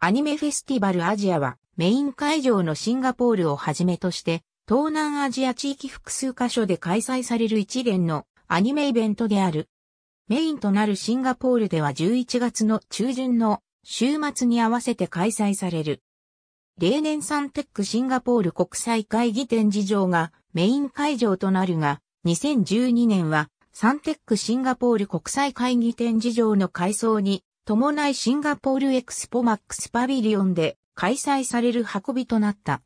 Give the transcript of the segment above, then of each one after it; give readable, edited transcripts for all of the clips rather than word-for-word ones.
アニメフェスティバルアジアはメイン会場のシンガポールをはじめとして東南アジア地域複数箇所で開催される一連のアニメイベントである。メインとなるシンガポールでは11月の中旬の週末に合わせて開催される。例年サンテックシンガポール国際会議展示場がメイン会場となるが、2012年はサンテックシンガポール国際会議展示場の改装に伴いシンガポールエクスポマックスパビリオンで開催される運びとなった。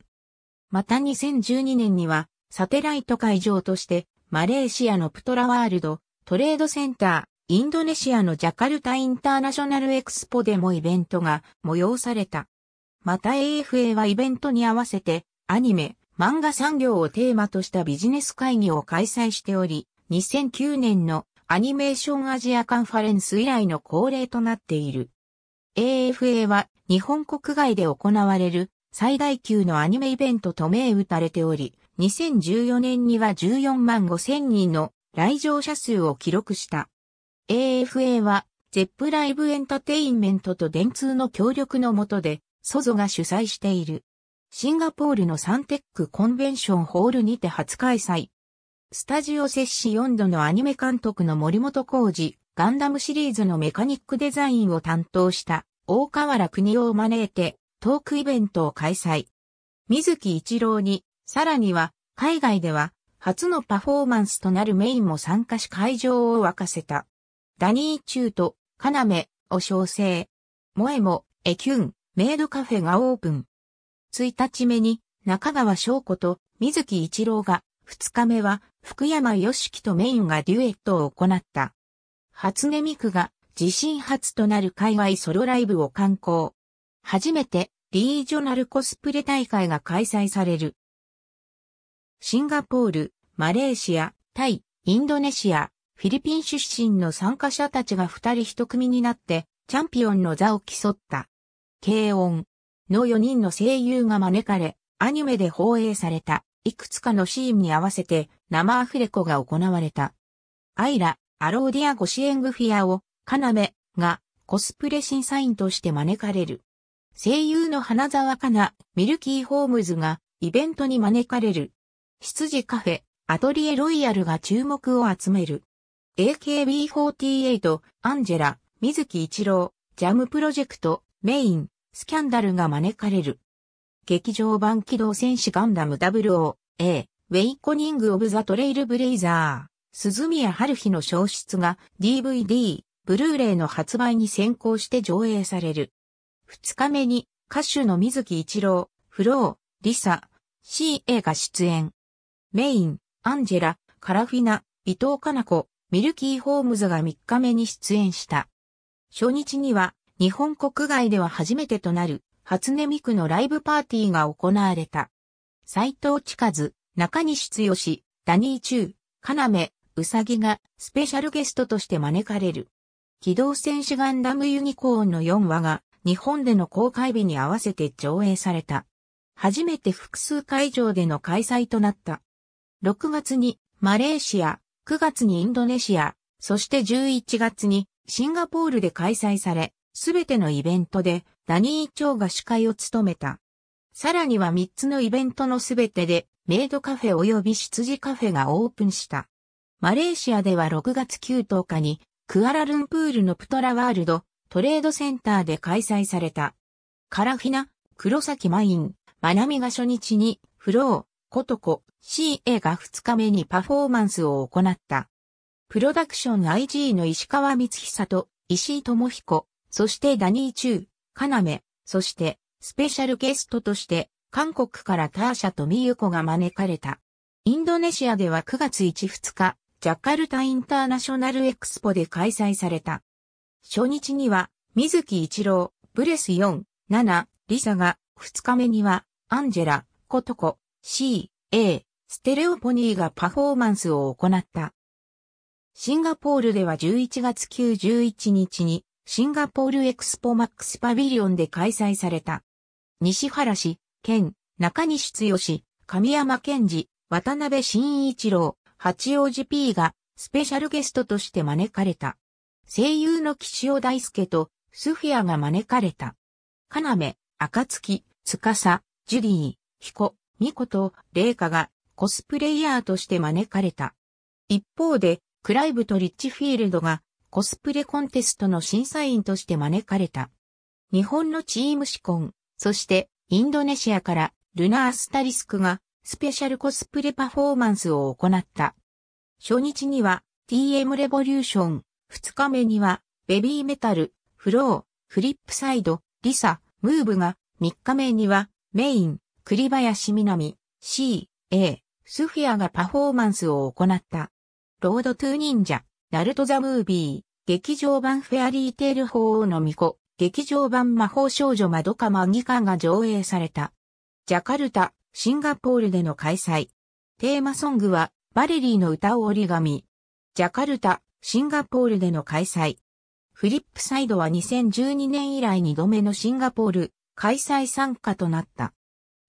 また2012年にはサテライト会場としてマレーシアのプトラワールドトレードセンター、インドネシアのジャカルタインターナショナルエクスポでもイベントが催された。また AFA はイベントに合わせてアニメ、漫画産業をテーマとしたビジネス会議を開催しており、2009年のアニメーションアジアカンファレンス以来の恒例となっている。AFA は日本国外で行われる最大級のアニメイベントと銘打たれており、2014年には14万5,000人の来場者数を記録した。AFA は、ゼップライブエンタテインメントと電通の協力の下で、SOZOが主催している。シンガポールのサンテックコンベンションホールにて初開催。STUDIO 4℃ のアニメ監督の森本浩二、ガンダムシリーズのメカニックデザインを担当した、大河原邦夫を招いて、トークイベントを開催。水木一郎に、さらには、海外では、初のパフォーマンスとなるMay'nも参加し会場を沸かせた。ダニー・チューとKANAME☆を招請。萌えもエキュンメイドカフェがオープン。1日目に中川翔子と水木一郎が、2日目は福山良樹とMay'nがデュエットを行った。初音ミクが自身初となる海外ソロライブを敢行。初めてリージョナルコスプレ大会が開催される。シンガポール、マレーシア、タイ、インドネシア、フィリピン出身の参加者たちが2人1組になって、チャンピオンの座を競った。KONの4人の声優が招かれ、アニメで放映された、いくつかのシーンに合わせて、生アフレコが行われた。アイラ、アローディアゴシエングフィアを、KANAME☆が、コスプレ審査員として招かれる。声優の花澤香菜、ミルキー・ホームズが、イベントに招かれる。羊カフェ、アトリエロイヤルが注目を集める。AKB48、Angela、水木一郎、ジャムプロジェクト、May'n、SCANDALが招かれる。劇場版機動戦士ガンダム00、A、ウェイコニング・オブ・ザ・トレイル・ブレイザー、鈴宮春日の消失が DVD、ブルーレイの発売に先行して上映される。2日目に歌手の水木一郎、FLOW、LiSA、C3AF が出演。May'n、Angela、Kalafina、伊藤かな子、ミルキー・ホームズが3日目に出演した。初日には、日本国外では初めてとなる、初音ミクのライブパーティーが行われた。斉藤千和、中西剛、ダニー・チュー、KANAME☆、うさぎがスペシャルゲストとして招かれる。機動戦士ガンダムユニコーンの4話が、日本での公開日に合わせて上映された。初めて複数会場での開催となった。6月にマレーシア、9月にインドネシア、そして11月にシンガポールで開催され、すべてのイベントでダニー・チョーが司会を務めた。さらには3つのイベントのすべてでメイドカフェ及び羊カフェがオープンした。マレーシアでは6月9、10日にクアラルンプールのプトラワールドトレードセンターで開催された。Kalafina、黒崎May'n、まなみが初日に、FLOW、ことこ、C3AF が2日目にパフォーマンスを行った。プロダクション IG の石川光久と石井智彦、そしてダニー・チュー、KANAME☆、そしてスペシャルゲストとして韓国からターシャとミユコが招かれた。インドネシアでは9月1、2日、ジャカルタインターナショナルエクスポで開催された。初日には水木一郎、ブレス4、7、LiSAが、2日目にはアンジェラ、ことこ、C3AF、ステレオポニーがパフォーマンスを行った。シンガポールでは11月9、11日にシンガポールエクスポマックスパビリオンで開催された。西原氏、健、中西剛、神山健二、渡辺真一郎、八王子 P がスペシャルゲストとして招かれた。声優の岸尾大介とスフィアが招かれた。KANAME☆、暁、司、ジュリー、ヒコ、ミコとレイカがコスプレイヤーとして招かれた。一方で、クライブとリッチフィールドがコスプレコンテストの審査員として招かれた。日本のチームシコン、そしてインドネシアからルナ・アスタリスクがスペシャルコスプレパフォーマンスを行った。初日には TM レボリューション、2日目にはベビーメタル、FLOW、フリップサイド、LiSA、MOVEが、3日目にはMay'n、栗林南、C3AF、SFEARがパフォーマンスを行った。ロードトゥ忍者、ナルトザムービー、劇場版フェアリーテール鳳凰の巫女、劇場版魔法少女まどかマギカが上映された。ジャカルタ、シンガポールでの開催。テーマソングは、バレリーの歌を折り紙。ジャカルタ、シンガポールでの開催。フリップサイドは2012年以来2度目のシンガポール開催参加となった。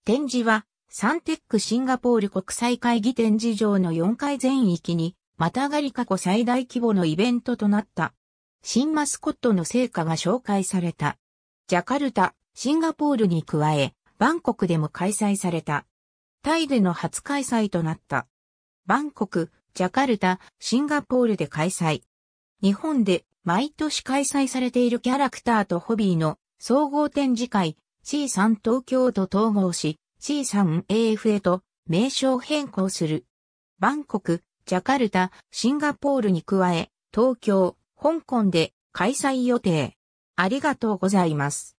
展示は、サンテックシンガポール国際会議展示場の4階全域に、またがり過去最大規模のイベントとなった。新マスコットの成果が紹介された。ジャカルタ、シンガポールに加え、バンコクでも開催された。タイでの初開催となった。バンコク、ジャカルタ、シンガポールで開催。日本で毎年開催されているキャラクターとホビーの総合展示会 C3 東京と統合し C3AF へと名称変更する。バンコク、ジャカルタ、シンガポールに加え、東京、香港で開催予定。ありがとうございます。